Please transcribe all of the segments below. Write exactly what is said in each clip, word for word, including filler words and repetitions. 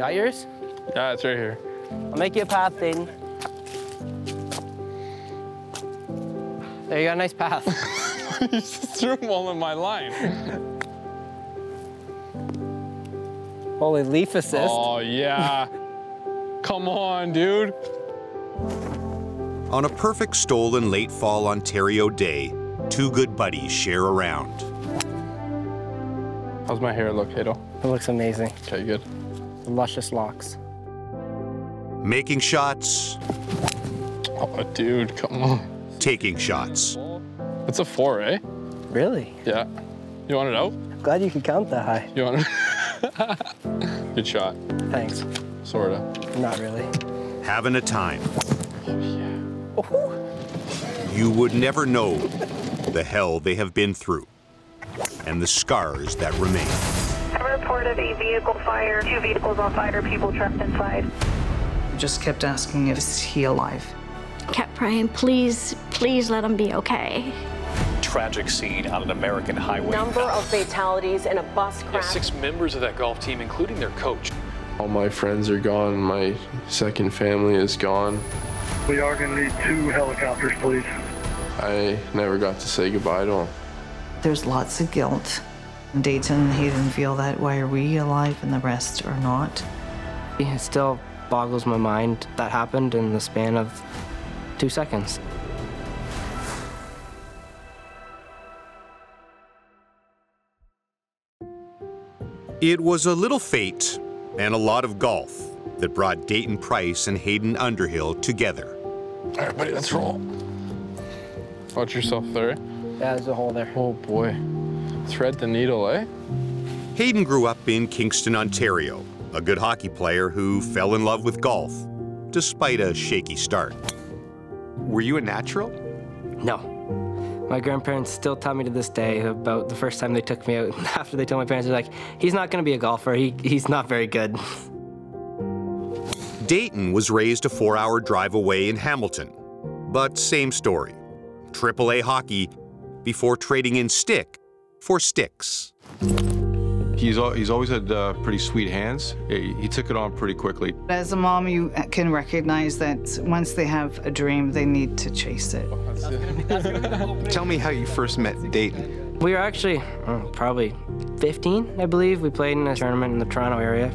Got yours? Yeah, it's right here. I'll make you a path, Dayton. There, you got a nice path. You just threw them all in my line. Holy leaf assist. Oh, yeah. Come on, dude. On a perfect stolen late fall Ontario day, two good buddies share a round. How's my hair look, Hato? It looks amazing. Okay, good. The luscious locks. Making shots. Oh, dude, come on. Taking shots. That's a four, eh? Really? Yeah. You want it out? I'm glad you can count that high. You want it? Good shot. Thanks. Sorta. Not really. Having a time. Oh, yeah. Oh. You would never know the hell they have been through and the scars that remain. I reported a vehicle fire, two vehicles on fire, people trapped inside. Just kept asking, is he alive? Kept praying, please, please let him be okay. Tragic scene on an American highway. Number of fatalities in a bus crash. Yeah, six members of that golf team, including their coach. All my friends are gone. My second family is gone. We are going to need two helicopters, please. I never got to say goodbye to him. There's lots of guilt. Dayton, he didn't feel that way. Are we alive and the rest are not? It still boggles my mind. That happened in the span of two seconds. It was a little fate and a lot of golf that brought Dayton Price and Hayden Underhill together. All right, buddy, let's roll. Watch yourself there. Yeah, there's a hole there. Oh, boy. Thread the needle, eh? Hayden grew up in Kingston, Ontario, a good hockey player who fell in love with golf, despite a shaky start. Were you a natural? No. My grandparents still tell me to this day about the first time they took me out. After they told my parents, they're like, he's not going to be a golfer. He, he's not very good. Dayton was raised a four-hour drive away in Hamilton, but same story. triple A hockey before trading in stick for sticks. He's, al he's always had uh, pretty sweet hands. He, he took it on pretty quickly. As a mom, you can recognize that once they have a dream, they need to chase it. Tell me how you first met Dayton. We were actually uh, probably fifteen, I believe. We played in a tournament in the Toronto area.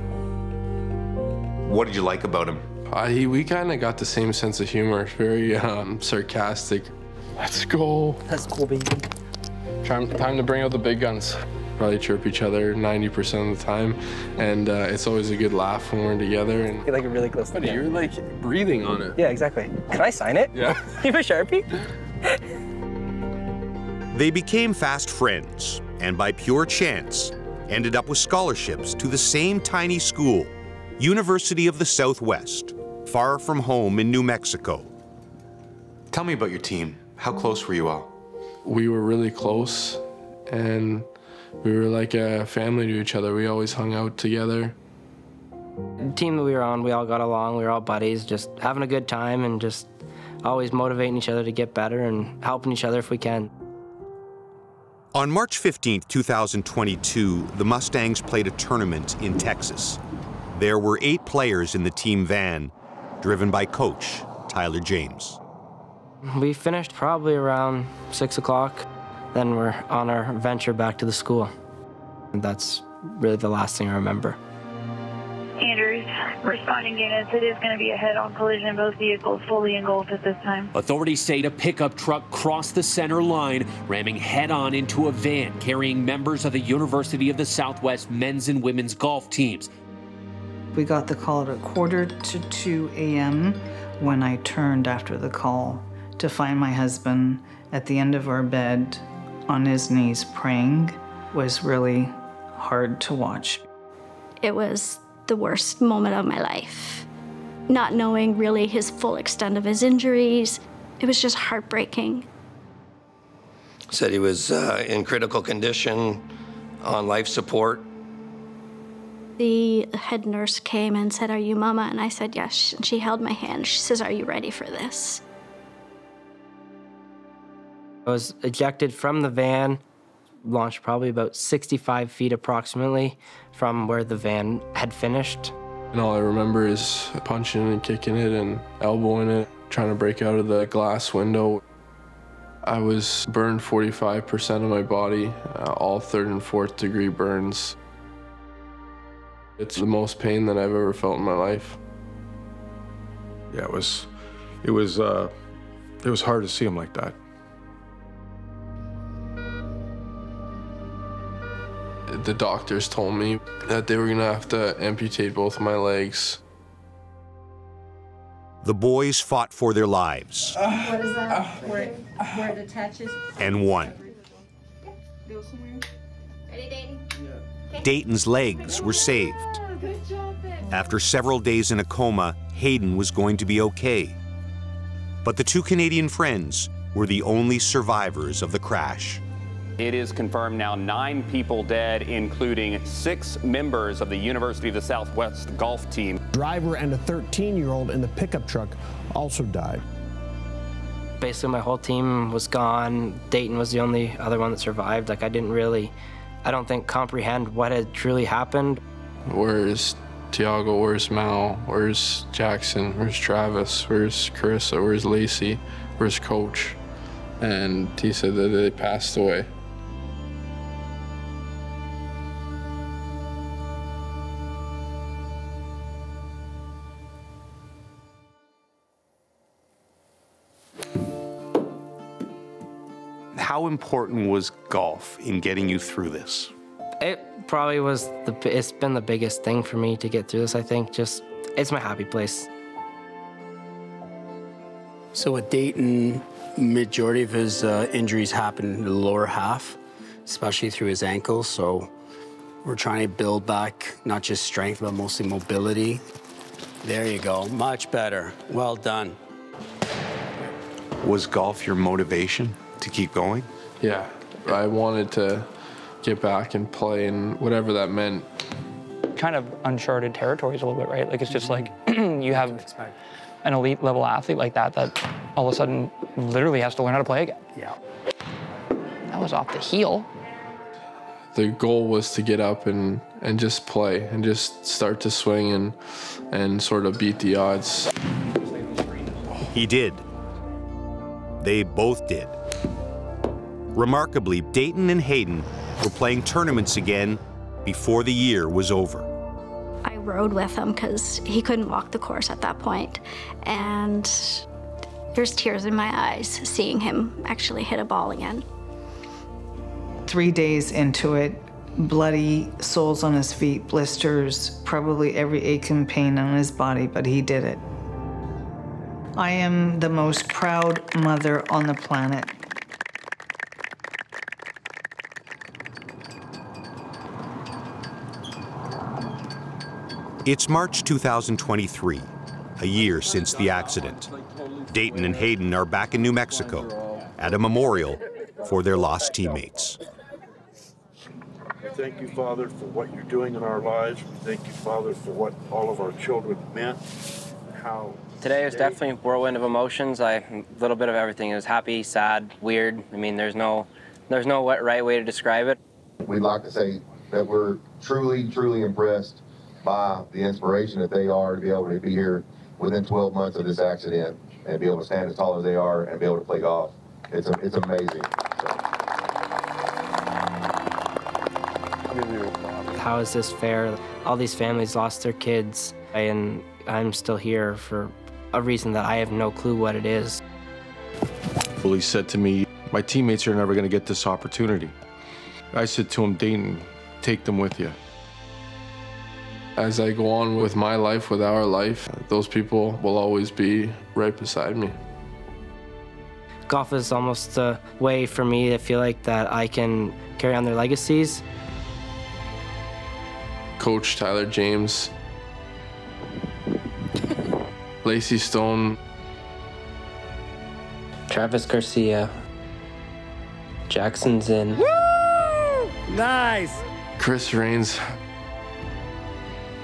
What did you like about him? Uh, he, we kind of got the same sense of humor, very um, sarcastic. Let's go. Let's go, baby. Time, time to bring out the big guns. Probably chirp each other ninety percent of the time, and uh, it's always a good laugh when we're together. And you're like a really close. Buddy, you're like breathing on it. Yeah, exactly. Can I sign it? Yeah. You have a Sharpie? They became fast friends, and by pure chance, ended up with scholarships to the same tiny school, University of the Southwest, far from home in New Mexico. Tell me about your team. How close were you all? We were really close, and we were like a family to each other. We always hung out together. The team that we were on, we all got along. We were all buddies, just having a good time and just always motivating each other to get better and helping each other if we can. On March fifteenth, two thousand twenty-two, the Mustangs played a tournament in Texas. There were eight players in the team van, driven by coach Tyler James. We finished probably around six o'clock. Then we're on our venture back to the school. And that's really the last thing I remember. Andrews, responding units, it is going to be a head-on collision. Both vehicles fully engulfed at this time. Authorities say a pickup truck crossed the center line, ramming head-on into a van carrying members of the University of the Southwest men's and women's golf teams. We got the call at a quarter to two A M when I turned after the call to find my husband at the end of our bed, on his knees praying. Was really hard to watch. It was the worst moment of my life. Not knowing really his full extent of his injuries, it was just heartbreaking. Said he was uh, in critical condition, on life support. The head nurse came and said, "Are you Mama?" And I said, "Yes." And she held my hand. She says, "Are you ready for this?" I was ejected from the van, launched probably about sixty-five feet approximately from where the van had finished. And all I remember is punching and kicking it and elbowing it, trying to break out of the glass window. I was burned forty-five percent of my body, uh, all third and fourth degree burns. It's the most pain that I've ever felt in my life. Yeah, it was, it was, uh, it was hard to see him like that. The doctors told me that they were gonna have to amputate both of my legs. The boys fought for their lives. Uh, what is that? Uh, where, it, where it attaches? And won. Yeah. Ready, Dayton? Yeah. Dayton's legs were saved. Job, After several days in a coma, Hayden was going to be okay. But the two Canadian friends were the only survivors of the crash. It is confirmed now nine people dead, including six members of the University of the Southwest golf team. Driver and a thirteen-year-old in the pickup truck also died. Basically, my whole team was gone. Dayton was the only other one that survived. Like, I didn't really, I don't think, comprehend what had truly happened. Where's Tiago? Where's Mal? Where's Jackson? Where's Travis? Where's Carissa? Where's Lacey? Where's Coach? And he said that they passed away. How important was golf in getting you through this? It probably was the, it's been the biggest thing for me to get through this, I think. Just, it's my happy place. So with Dayton, majority of his uh, injuries happened in the lower half, especially through his ankles. So we're trying to build back, not just strength, but mostly mobility. There you go, much better. Well done. Was golf your motivation to keep going? Yeah, I wanted to get back and play, and whatever that meant. Kind of uncharted territories a little bit, right? Like, it's just like you have an elite level athlete like that that all of a sudden literally has to learn how to play again. Yeah. That was off the heel. The goal was to get up and, and just play and just start to swing and, and sort of beat the odds. He did. They both did. Remarkably, Dayton and Hayden were playing tournaments again before the year was over. I rode with him because he couldn't walk the course at that point. And there's tears in my eyes seeing him actually hit a ball again. Three days into it, bloody, soles on his feet, blisters, probably every ache and pain on his body, but he did it. I am the most proud mother on the planet. It's March two thousand twenty-three, a year since the accident. Dayton and Hayden are back in New Mexico at a memorial for their lost teammates. We thank you, Father, for what you're doing in our lives. We thank you, Father, for what all of our children meant. How today is definitely a whirlwind of emotions. I, a little bit of everything. It was happy, sad, weird. I mean, there's no, there's no right way to describe it. We'd like to say that we're truly, truly impressed by the inspiration that they are to be able to be here within twelve months of this accident and be able to stand as tall as they are and be able to play golf. It's, a, it's amazing. How is this fair? All these families lost their kids, and I'm still here for a reason that I have no clue what it is. Police said to me, my teammates are never going to get this opportunity. I said to him, Dayton, take them with you. As I go on with my life, with our life, those people will always be right beside me. Golf is almost a way for me to feel like that I can carry on their legacies. Coach Tyler James, Lacey Stone, Travis Garcia, Jackson's in. Woo! Nice! Chris Raines.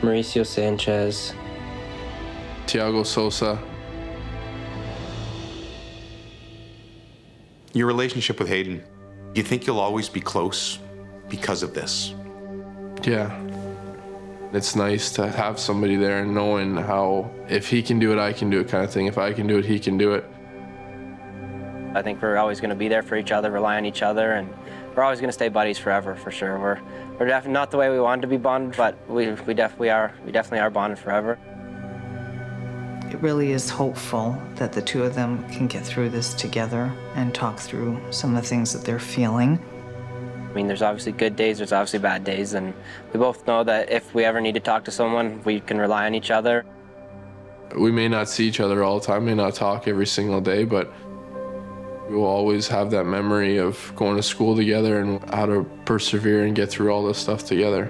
Mauricio Sanchez. Tiago Sosa. Your relationship with Hayden, do you think you'll always be close because of this? Yeah. It's nice to have somebody there and knowing how if he can do it, I can do it kind of thing. If I can do it, he can do it. I think we're always going to be there for each other, rely on each other, and we're always going to stay buddies forever, for sure. We're we're definitely not the way we wanted to be bonded, but we we definitely are we definitely are bonded forever. It really is hopeful that the two of them can get through this together and talk through some of the things that they're feeling. I mean, there's obviously good days, there's obviously bad days, and we both know that if we ever need to talk to someone, we can rely on each other. We may not see each other all the time, may not talk every single day, but we will always have that memory of going to school together and how to persevere and get through all this stuff together.